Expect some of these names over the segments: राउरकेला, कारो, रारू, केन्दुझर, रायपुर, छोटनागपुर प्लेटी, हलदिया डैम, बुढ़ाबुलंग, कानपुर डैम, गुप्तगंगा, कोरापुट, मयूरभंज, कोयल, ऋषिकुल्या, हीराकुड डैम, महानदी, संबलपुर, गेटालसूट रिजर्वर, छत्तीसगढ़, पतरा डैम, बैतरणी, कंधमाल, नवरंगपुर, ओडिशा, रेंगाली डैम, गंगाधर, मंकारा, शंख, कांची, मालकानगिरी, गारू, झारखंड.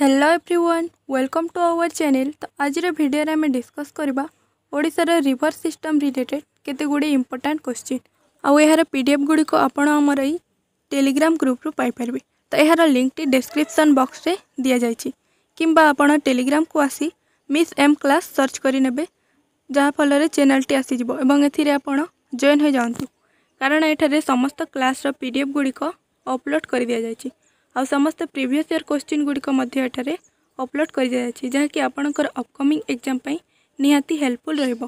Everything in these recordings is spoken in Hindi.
Hello everyone, welcome to our channel. तो आज भिडियो रे हमें डिस्कस करबा ओडिसा रे रिवर सिस्टम रिलेटेड केते गुडी इंपोर्टेंट क्वेश्चन आ यार पीडीएफ गुडी को आपण हमर ई टेलीग्राम ग्रुप रु पाई परबे। तो यार लिंक टी डिस्क्रिप्शन बॉक्स रे दिया जायछि किंबा आपण टेलीग्राम को आसी मिस एम क्लास सर्च करी नेबे, जहा फल रे चैनल टी आसी जिवो एवं एथिरे आपण जॉइन हो जांतु, कारण एठारे समस्त क्लास रो पीडीएफ गुडी को अपलोड कर दिया जायछि और समस्त प्रीवियस ईयर क्वेश्चन गुड़ी को मध्य एठारे अपलोड कर दिया जायछि, जहा कि आपनकर अपकमिंग एग्जाम पई निहाती हेल्पफुल रहबो।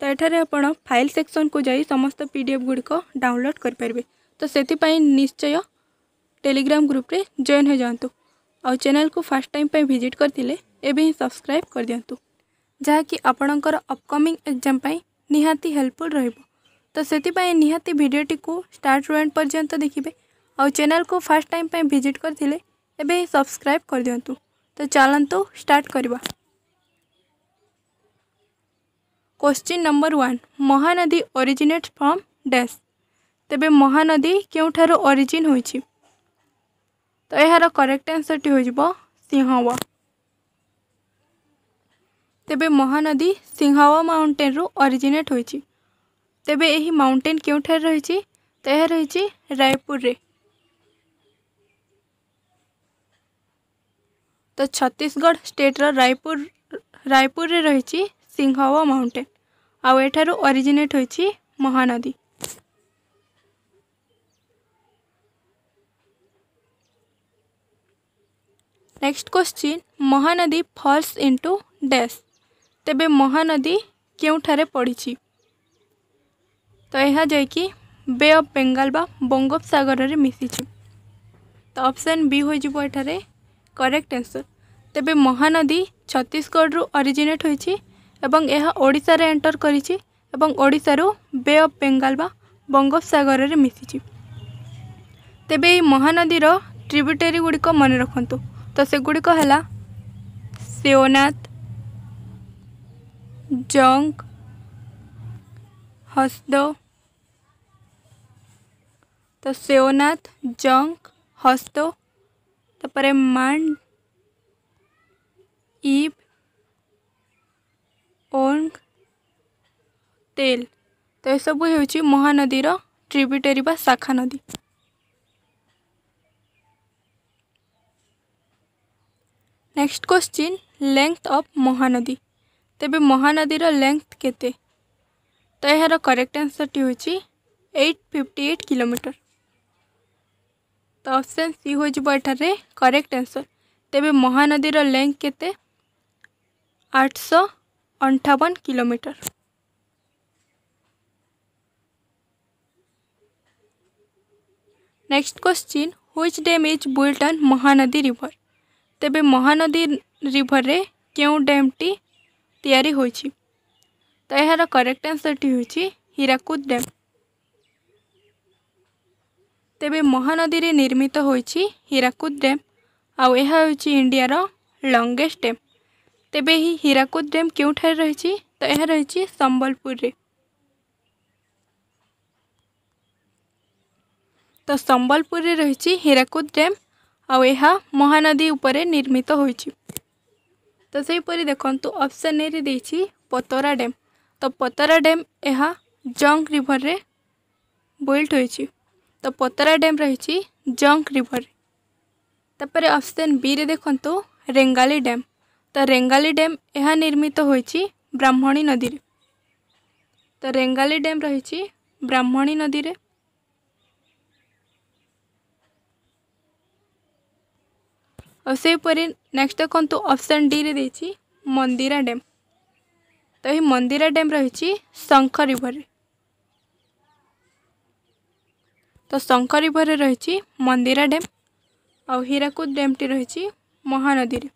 तो एठारे आपण फाइल सेक्शन को जाई समस्त पीडीएफ गुड़ी को डाउनलोड कर परबे। तो सेति पई निश्चय टेलीग्राम ग्रुप रे जॉइन हो जांतु और चैनल को फर्स्ट टाइम पई विजिट करथिले एबे ही सब्सक्राइब कर दियंतु, जहा कि आपनकर अपकमिंग एग्जाम पई निहाती हेल्पफुल रहबो। तो सेति पई निहाती वीडियो टी को स्टार्ट टू एंड पर्यंत देखिबे और चैनल को फर्स्ट टाइम पे विजिट करथिले एबे सब्सक्राइब कर दियंतु। तो चलंतु स्टार्ट करबा। Question number 1, महानदी originate from dash. तबे महानदी केउठारो ओरिजिन होइछि? तो एहार करेक्ट आंसर टी होइबो सिंहावा। तबे महानदी सिंहावा माउंटेन रु ओरिजिनेट होइछि। तबे एही माउंटेन केउठार रहिछि? तो यह रहिछि रायपुर रे। तो छत्तीसगढ़ स्टेट रो रायपुर रे रही सिंहावा माउंटेन आउ एठार ओरिजिनेट होइछि महानदी। Next question, महानदी falls into dash. तबे महानदी केउठारे पड़िछि? तो यह जाइकि बे ऑफ बेंगाल बा बंगोपसागर रे मिसिछि। तो ऑप्शन बी होइजिबो एठारे करेक्ट आंसर। तबे महानदी छत्तीसगढ़ रु ओरिजिनेट होइछि एवं यह ओडिसा रे एंटर करिछि एवं ओडिसा रु बे ऑफ बेंगाल बा बंगोपसागर रे मिसिछि। तबे महानदी रो ट्रिब्यूटरी गुडी को मन रखंतु। तो से गुडी को हला सेवनाथ, जंग, हसदो। तो सेवनाथ, जंग, हसदो, तपरे मांड, ईब, ओंग, तेल। तो यह सब होची महानदी रो ट्रिब्यूटरी बा शाखा नदी। Next question, length of महानदी। तबे महानदी रो लेंथ केते? तो यार करेक्ट आंसर टी होची 858 किलोमीटर। तो ऑप्शन सी होइबो एठारे करेक्ट आंसर। तबे महानदी रो लेंथ केते? 858 kilometre. Next question, which dam is built on महानदी river. तबे महानदी रिवर रे केउ डैम टी तयारी होइछि? तो यार करेक्ट आंसर टी होइछि हीराकुड डैम। तबे महानदी रे निर्मित होइछि हीराकुड डैम आउ एहा होइछि इंडिया रो लॉन्गेस्ट डैम। तबे ही हीराकुड डैम केउठार रहिछि? तो एहा रहिछि संबलपुर रे। तो संबलपुर रे रहिछि हीराकुड डैम आउ एहा महानदी उपरे निर्मित होइछि। तो सेहि परि देखंतु ऑप्शन ए रे देछि पतरा डैम। तो पतरा डैम एहा जंग रिवर रे बिल्ट होइछि। तो पतरा डैम रही जंक रिवर। तापर ऑप्शन बी रे देखंतु रेंगाली डैम। तो रेंगाली डैम यह निर्मित होइछि ब्राह्मणी नदी रे। तो रेंगाली डैम रही ब्राह्मणी नदी रे। और से परि नेक्स्ट देखंतु ऑप्शन डी रे देछि मंदिरा डैम। तो यह मंदिरा डैम रही शंख रिवर रे। तो शंख रिवर रे रही मंदिरा डैम और हीराकुद डैम टी रही महानदी रे।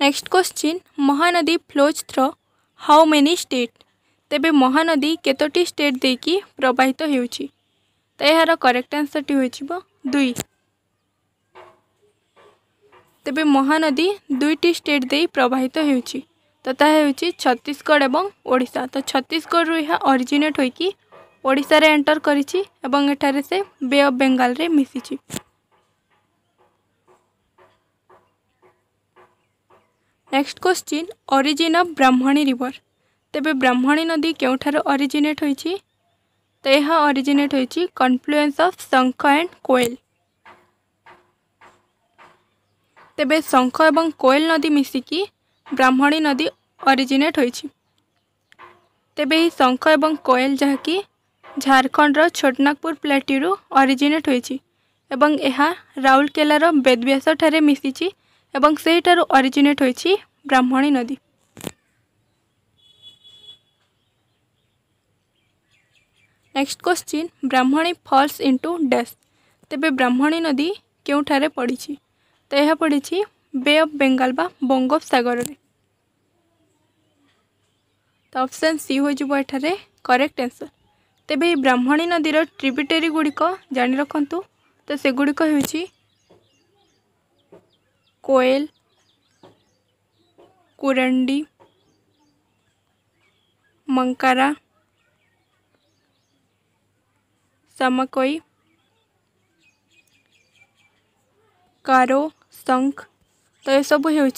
Next question, महानदी flows through how many state. तबे महानदी केतोटी स्टेट देकी प्रवाहित होउछि? तो यार करेक्ट आंसर टी होइबो 2। तबे महानदी 2टी स्टेट देई प्रवाहित होउछि। तो ता होउछि छत्तीसगढ़ एवं ओडिशा। तो छत्तीसगढ़ रु यह ओरिजिनेट होइकी ओडिशा रे एंटर करिछि एवं एठारे से बे ऑफ बेंगाल रे मिसिछि। Next question origin of Brahmani river. तेबे ब्राह्मणी नदी केउठार ओरिजिनेट होइछि? तो यह ओरिजिनेट होइछि confluence of शंख and कोयल। तेबे शंख एवं कोयल नदी मिसिकी ब्राह्मणी नदी ओरिजिनेट होइछि। तेबे ही शंख एवं कोयल जहाँकि झारखंड रो छोटनागपुर प्लेटी रो ओरिजिनेट होइछि एवं एहा राउरकेला रो बेदव्यास ठारे मिसिछि एवं सेहिठारु ओरिजिनेट होइछि ब्राह्मणी नदी। Next question Brahmani falls into dash. तेबे ब्राह्मणी नदी केउठारे पड़िछि? तो यह पड़िछि बे ऑफ बेंगाल बा बंगोपसागर रे। तो ऑप्शन सी हो जिवो एठारे करेक्ट आंसर। तेबे ब्राह्मणी नदी रो ट्रिब्यूटरी गुड़िक जानि रखंतु। तो से गुड़िक होइछि कोयल, कुरंडी, मंकारा, समकोई, कारो, शंख। तो ये सब हो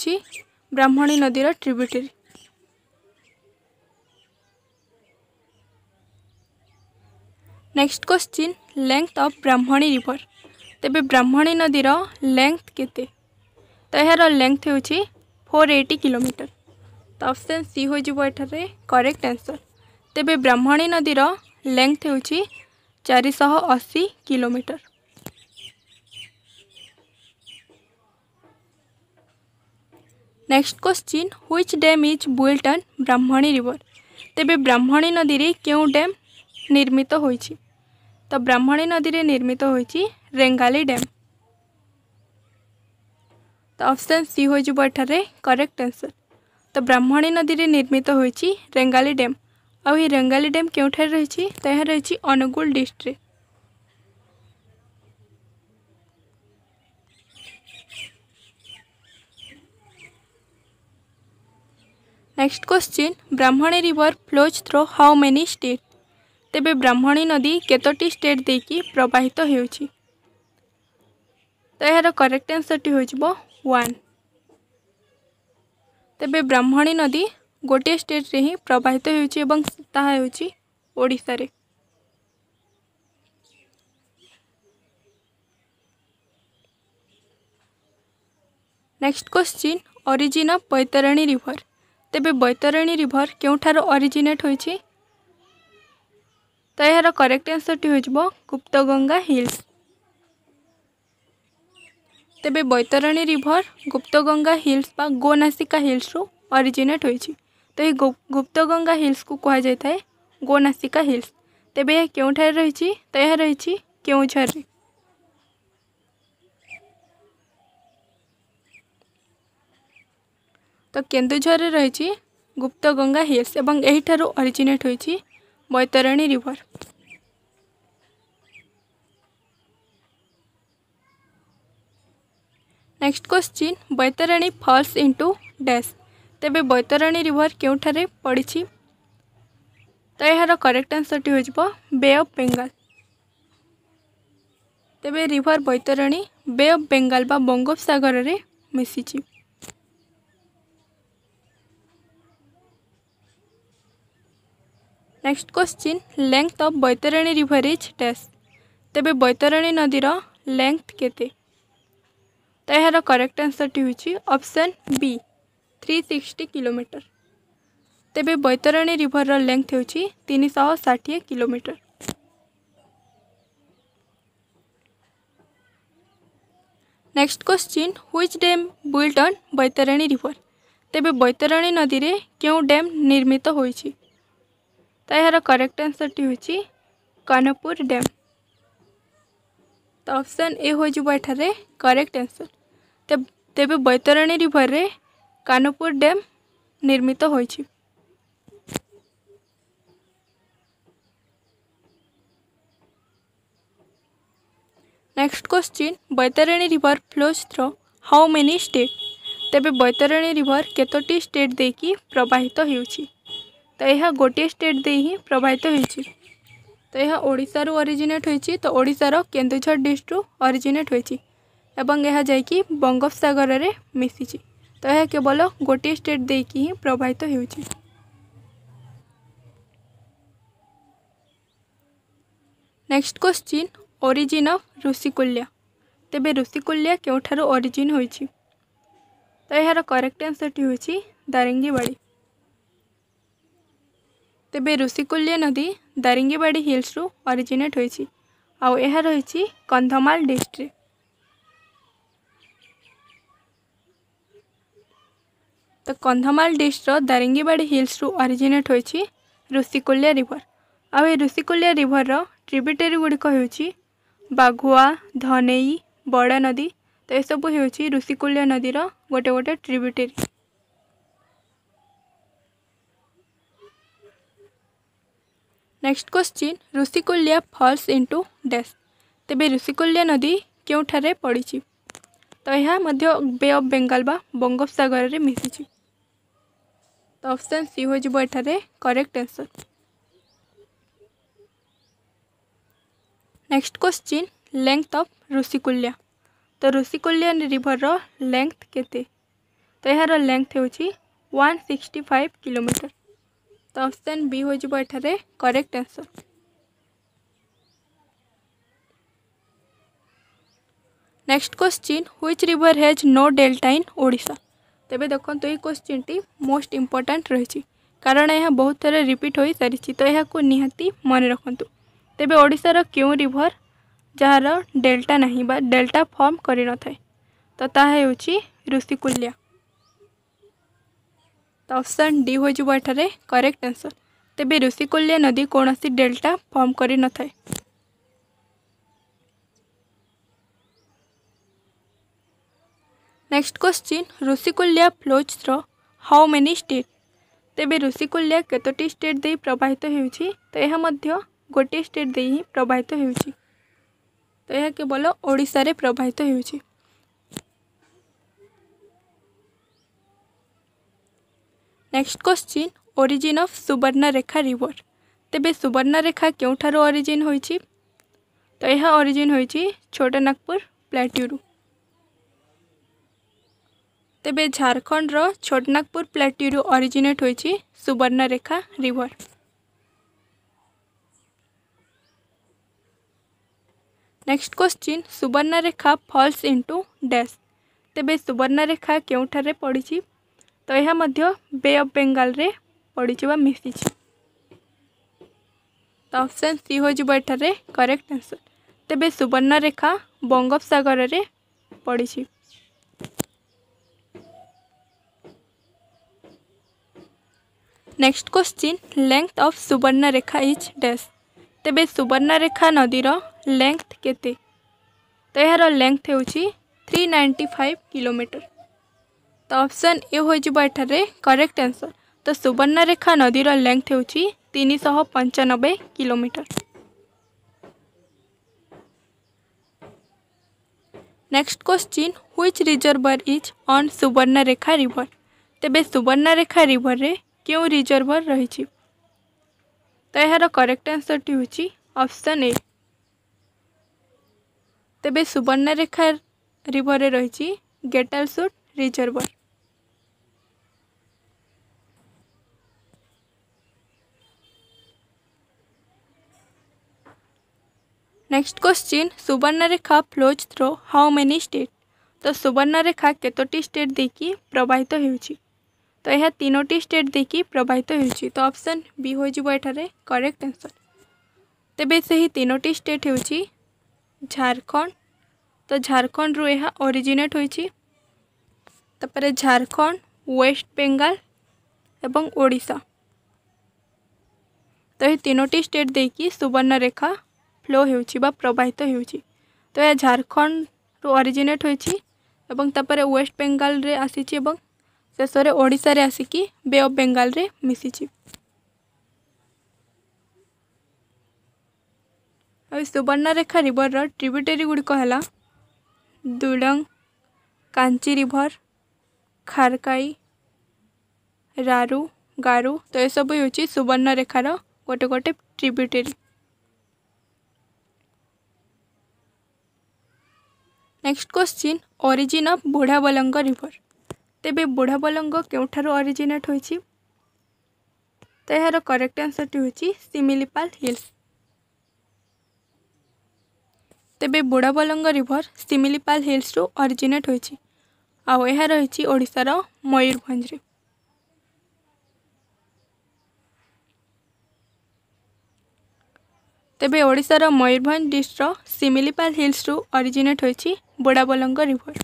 ब्राह्मणी नदी रा tributary. Next question length of Brahmani river. तेबे ब्राह्मणी नदी रा लेंथ केते? तो यार लेंथ हो 480 किलोमीटर। तो ऑप्शन सी हो करेक्ट आंसर। तेबे ब्राह्मणी नदी रो लेंथ हो 480 kilometre. Next question which dam is built on Brahmani river. तेबे ब्राह्मणी नदी रे क्यों डैम निर्मित होई छि? तो ब्राह्मणी नदी रे निर्मित होई छि रेंगाली डैम। तो ऑप्शन सी हो करेक्ट आंसर। तो ब्राह्मणी नदी रे निर्मित होइछि रेंगाली डैम। आ रेंगाली डैम केउठार रहिछि? तो यह रहिछि Angul district. Next question Brahmani river flows through how many state. तेबे ब्राह्मणी नदी केतोटी स्टेट देकी प्रवाहित हेउछि? तो यार करेक्ट आंसर टी हो 1। तेबे ब्राह्मणी नदी गोटे स्टेट रे ही प्रवाहित होउछि ओडिशा रे। Next question origin of बैतरणी river. तेबे बैतरणी रिवर केउठार ओरिजिनेट होइछि? तो यार करेक्ट आंसर टी हो गुप्तगंगा हिल्स। तेबे बैतरणी रिवर गुप्तगंगा हिल्स बा गोनासीका हिल्स रु ओरिजिनेट होइछि। तो ये गुप्तगंगा हिल्स को कहा जाता है गोनासीका हिल्स। तेबे यह केउठार रहिछि? तो यह रहिछि केउझर रे। तो केन्दुझर रे रहिछि गुप्तगंगा हिल्स एवं एहिठारु ओरिजिनेट होइछि बैतरणी river. Next question बैतरणी falls into dash. तेबे बैतरणी रिवर केउठारे पड़िछि? तो यार करेक्ट आंसर टी हो बे ऑफ बेंगाल। तेबे river बैतरणी bay of Bengal बा बंगोपसागर रे मिसिछि। Next question length of बैतरणी river is dash. तेबे बैतरणी नदी रो लेंथ केते? तो यार करेक्ट आंसर टी होइछि ऑप्शन बी 360 किलोमीटर। तेबे बैतरणी रिवर रो लेंथ होइछि 360 kilometre. Next question which dam built on बैतरणी river. तेबे बैतरणी नदी रे केउ डैम निर्मित होइछि? तो यार करेक्ट आंसर टी होइछि कानपुर डैम। तो ऑप्शन ए हो करेक्ट आंसर। तेबे बैतरणी रिवर रे कानपुर डैम निर्मित होइछि। Next question बैतरणी river flows through how many state. तेबे बैतरणी रिवर केतोटी स्टेट देकी प्रवाहित हेउछि? तो यह गोटे स्टेट दे ही प्रवाहित हेउछि। तो यह ओडिशा रु ओरिजिनेट होइछि तो ओडिशार केन्दुझर डिस्ट्रिक्ट रु ओरिजिनेट होइछि एवं यह जाइकि बंगोपसागर रे मिसिछि तो यह केवल गोटे स्टेट देकी ही प्रभावित होइछि। Next question origin of ऋषिकुल्या तेबे ऋषिकुल्या केउठारु ओरिजिन होइछि तो यार करेक्ट आंसर टी होइछि दारिंगबाड़ी। तेबे ऋषिकुल्या नदी दारिंगबाड़ी हिल्स रु ओरिजिनेट होइछि आउ यह रहिछि कंधमाल डिस्ट्रिक्ट। तो कंधमाल डिस्ट्रिक्ट दारिंगबाड़ी हिल्स रु ओरिजिनेट होइछि ऋषिकुल्या रिवर आउ ए ऋषिकुल्या रिवर रो ट्रिब्यूटरी गुड़िक होइछि बाघुआ धनेई बड़ा नदी तो यह सब होइछि ऋषिकुल्या नदीर गोटे गोटे tributary. Next question ऋषिकुल्या falls into dash तेबे ऋषिकुल्या नदी केउठारे पड़िछि तो यह मध्य बे ऑफ बेंगाल बा बंगोपसागर रे मिसिछि तो ऑप्शन सी हो जिवो एठारे correct answer. Next question length of ऋषिकुल्या तो ऋषिकुल्या रिवर रो लेंथ केते तो यार लेंथ होछि 165 किलोमीटर तो ऑप्शन बी हो जिवो एठारे correct answer. Next question which river has no delta in ओडिशा तेबे देखंतु ए क्वेश्चन टी मोस्ट इंपोर्टेंट रहिछि कारण यह बहुत थरे रिपीट होई सारिछि तो यह को निहाती मन रखंतु। तेबे ओडिशा रो क्यों रिवर जार डेल्टा नहीं बा डेल्टा फॉर्म करि न थाए तो ताहा होछि ऋषिकुल्या तो ऑप्शन डी हो जिवो एठारे करेक्ट आंसर। तेबे ऋषिकुल्या नदी कोनोसी डेल्टा फॉर्म करि न थाए। Next question ऋषिकुल्या flows through how many state तेबे ऋषिकुल्या केतोटी स्टेट दे प्रवाहित होउछि तो यह मध्य गोटे स्टेट दे ही प्रवाहित होउछि तो यह केवल ओडिशा रे प्रवाहित होउछि। Next question origin of Subarnarekha river तेबे सुवर्णरेखा केउठार ओरिजिन होइछि तो यह ओरिजिन होइछि छोटा नागपुर प्लेट्यू। तेबे झारखंड रो छोटनागपुर प्लेट्यू रु ओरिजिनेट होइछि Subarnarekha river. Next question Subarnarekha falls into dash तेबे सुवर्णरेखा केउठारे पड़िछि तो यह मध्य बे ऑफ बेंगाल रे पड़िछि बा मिसिछि तो ऑप्शन सी हो जिवो एठारे करेक्ट आंसर। तेबे सुवर्णरेखा बंगोपसागर रे पड़िछि। Next question length of Subarnarekha is dash तेबे सुवर्णरेखा नदीर लेंथ केते तो यार लेंथ होछि 395 किलोमीटर तो ऑप्शन ए हो जिवो एठारे करेक्ट आंसर। तो सुवर्णरेखा नदीर लेंथ होछि 395 kilometre. Next question which reservoir is on Subarnarekha river तेबे सुवर्णरेखा रिवर रे क्यों रिजर्वर रही तो यार करेक्ट आंसर टी होछि ऑप्शन ए। तेबे सुवर्णरेखा रिवर रही गेटालसूट रिजर्वर। Next question Subarnarekha flows through how many state तो सुवर्णरेखा केतोटी स्टेट देखि प्रवाहित होउछि तो यह तीनोटी स्टेट देखि प्रवाहित होउछि तो ऑप्शन बी हो जिवो एठारे करेक्ट आंसर। तेबे सही तीनोटी स्टेट होउछि झारखंड तो झारखंड रु यह ओरिजिनेट होइछि तपरे झारखंड वेस्ट बेंगाल एवं ओडिशा तो यह तीनोटी स्टेट देखि सुवर्णरेखा फ्लो होउछि बा प्रवाहित होउछि तो यह झारखंड रु ओरिजिनेट होइछि एवं तपरे वेस्ट बेंगाल रे आसीछि एवं शेषर ओडिशा रे आसिकी बे ऑफ बेंगाल रे मिसिछि। और सुवर्णरेखा रिवर रो ट्रिब्यूटरी गुड़िक है दुलंग कांची रिवर खारकाई रारू गारू तो यह सब होछि सुवर्णरेखार गोटे गोटे tributary. Next question origin of बुढ़ाबुलंग river. तेबे बुढ़ाबुलंग केउठार ओरिजिनेट होइछि? तो यार करेक्ट आंसर टी होइछि सिमिलिपाल हिल्स। तेबे बुढ़ाबुलंग रिवर सिमिलिपाल हिल्स रु ओरिजिनेट होइछि आउ एहा रहिछि ओडिसा रो मयूरभंज रे। तेबे ओडिसा रो मयूरभंज डिस्ट्रिक्ट सिमिलिपाल हिल्स रु ओरिजिनेट होइछि बुढ़ाबुलंग river.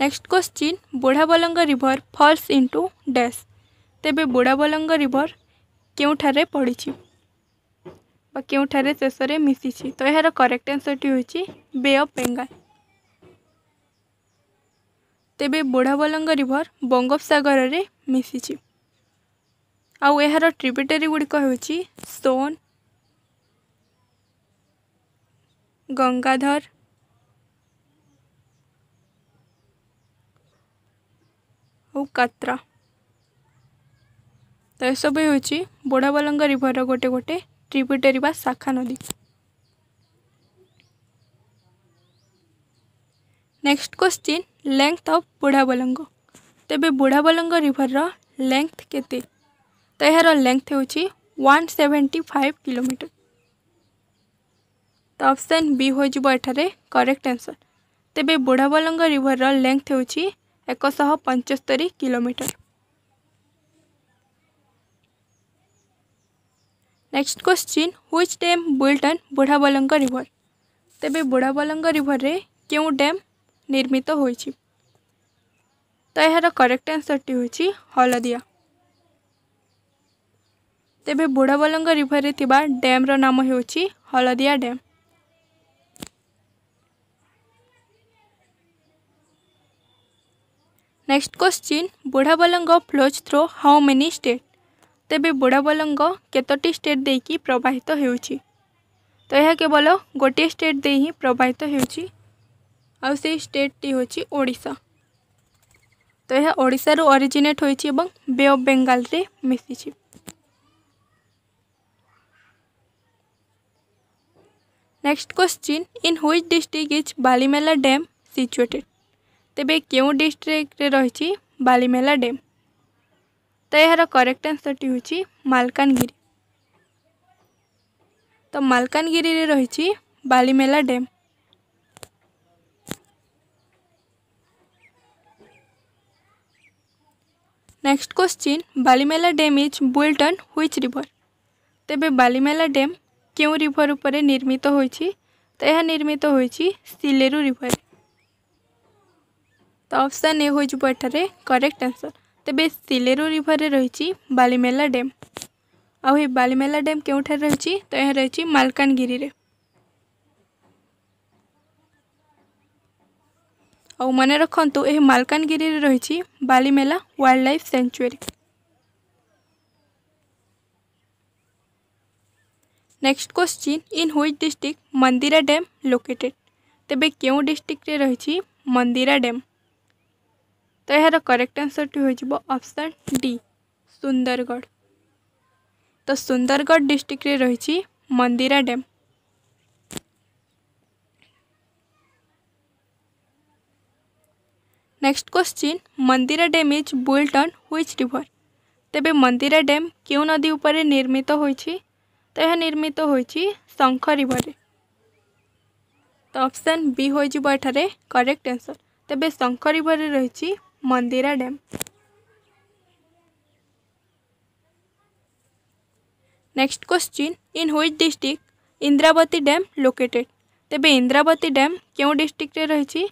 Next question बुढ़ाबुलंग river falls into dash. तेबे बुढ़ाबुलंग रिवर केउठारे पड़िछि बा केउठारे शेषरे मिसिछि? तो यार करेक्ट आंसर टी होइछि बे ऑफ बेंगाल। तेबे बुढ़ाबुलंग रिवर बंगोपसागर रे मिसिछि आउ यार ट्रिब्यूटरी गुड़िक होइछि सोन, गंगाधर, कतरा। तो यह सब हूँ बुढ़ाबुलंग रिवर गोटे गोटे ट्रिब्यूटरी बा शाखा नदी। Next question length of बुढ़ाबुलंग। तेबे बुढ़ाबुलंग रिवर रा लेंथ केते? तो यार लेंथ हूँ 175 किलोमीटर। तो ऑप्शन बी हो जिवो एठारे करेक्ट आंसर। तेबे बुढ़ाबुलंग रिवर रा लेंथ हूँ 175 kilometre. Next question which dam built on बुढ़ाबुलंग river. तेबे बुढ़ाबुलंग रिवर रे केउ डैम निर्मित होइछि? तो यार करेक्ट आंसर टी होइछि हलदिया। तेबे बुढ़ाबुलंग रिवर रे थिबा डैम रो नाम होइछि हलदिया डैम। Next question बुढ़ाबुलंग flows through how many state. तेबे बुढ़ाबुलंग केतोटी स्टेट देकी प्रवाहित हेउछि? तो यह केवल गोटे स्टेट दे ही प्रवाहित हेउछि आ से स्टेट टी होछि ओडिशा। तो यह ओडिशा रो ओरिजिनेट होइछि एवं बे ऑफ बेंगाल रे मिसिछि। Next question in which district is Balimela dam situated. तेबे क्यों डिस्ट्रिक्ट रे रही बालीमेला डैम? तो यार करेक्ट आंसर टी होछि मालकानगिरी। तो मालकानगिरी रे रही Balimela dam. Next question Balimela dam is built on which river. तेबे बालीमेला डैम क्यों रिवर उपरे निर्मित होइछि? तो यह निर्मित होइछि सिलेरु रिवर। तो ऑप्शन ए हो जिवो एठारे करेक्ट आंसर। तेबे सिलेरु रिवर रे रही बालीमेला डैम आ बालीमेला डैम केउठार रही? तो यह रही मालकानगिरी रे। और मने रखंतु यह मालकानगिरी रे रही Balimela wildlife sanctuary. Next question in which district Mandira dam located. तेबे केउ डिस्ट्रिक्ट रे रही मंदिरा डैम? तो यार करेक्ट आंसर टी हो ऑप्शन डी सुंदरगढ़। तो सुंदरगढ़ डिस्ट्रिक्ट रे रही Mandira dam. Next question Mandira dam is built on which river. तेबे मंदिरा डैम क्यों नदी उपरे निर्मित होइछि? तो यह निर्मित होइछि शंख रिवर रे। तो ऑप्शन बी हो जिवो एठारे करेक्ट आंसर। तेबे शंख रिवर रे रही Mandira dam. Next question in which district Indravati dam located. तेबे इंद्रावती डैम क्यों डिस्ट्रिक्ट रे रही?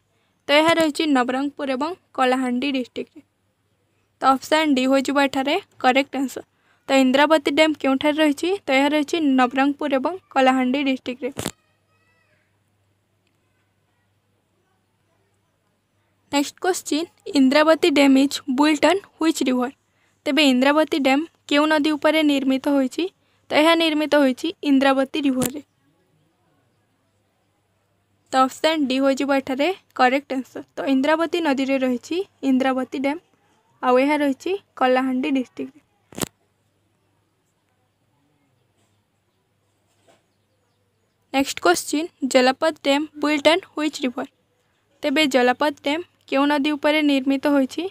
तो यह रही नवरंगपुर एवं कलाहांडी डिस्ट्रिक्ट। तो ऑप्शन डी हो जिवो एठारे करेक्ट आंसर। तो इंद्रावती डैम क्योंठार रही? तो यह रही नवरंगपुर एवं Kalahandi district. Next question Indravati dam is built on which river. तेबे इंद्रावती डैम केउ नदी उपरे निर्मित होइछि? तो यह निर्मित होइछि इंद्रावती रिवर रे। तो ऑप्शन डी हो जिवो एठारे करेक्ट आंसर। तो इंद्रावती नदी रे रहिछि इंद्रावती डैम आ यह रहिछि Kalahandi district. Next question Jalaput dam built on which river. तेबे जलापत डैम क्यों नदी उपरे निर्मित होइछि।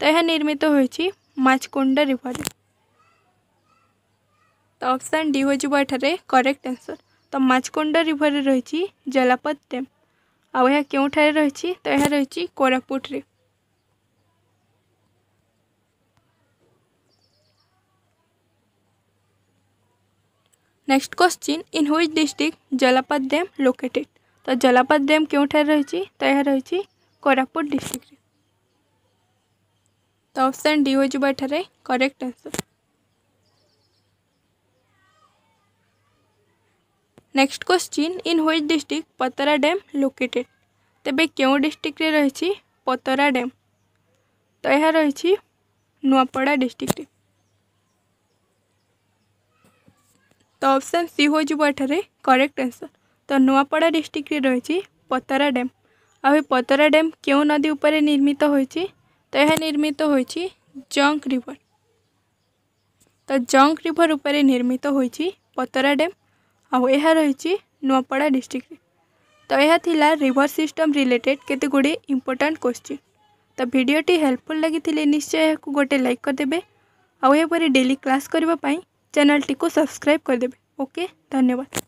तो यह निर्मित होइछि माचकोंडा रिवर। तो ऑप्शन डी हो जिवो एठारे करेक्ट आंसर। तो माचकोंडा रिवर रही जलापत डैम आउ यह क्यों ठारे रही। तो यह रही कोरापुट रे। Next question in which district Jalaput dam located. तो जलापत डैम क्यों ठारे रही। तो यह रही कोरापुट डिस्ट्रिक्ट। तो ऑप्शन डी हो जिवो एठारे correct answer. Next question in which district पतरा डैम located. तेबे क्यों डिस्ट्रिक्ट रे रही पतरा डैम। तो यह रही नोवापड़ा डिस्ट्रिक्ट। तो ऑप्शन सी हो जिवो एठारे करेक्ट आंसर। तो नोवापड़ा डिस्ट्रिक्ट रे रही पतरा डैम आ पतरा डैम क्यों नदी उपरे निर्मित होइछि। तो यह निर्मित होइछि जंक रिवर। तो जंक रिवर उपरे निर्मित होइछि पतरा डैम आउ यह रही नोवापड़ा डिस्ट्रिक्ट। तो यह थिला रिवर सिस्टम रिलेटेड केते गुड़े इंपोर्टेंट क्वेश्चन। तो भिडियोटी हेल्पफुल लगी निश्चय यह गोटे लाइक करदे आउ एपरी डेली क्लास करने चैनल टी को सब्सक्राइब करदे। ओके धन्यवाद।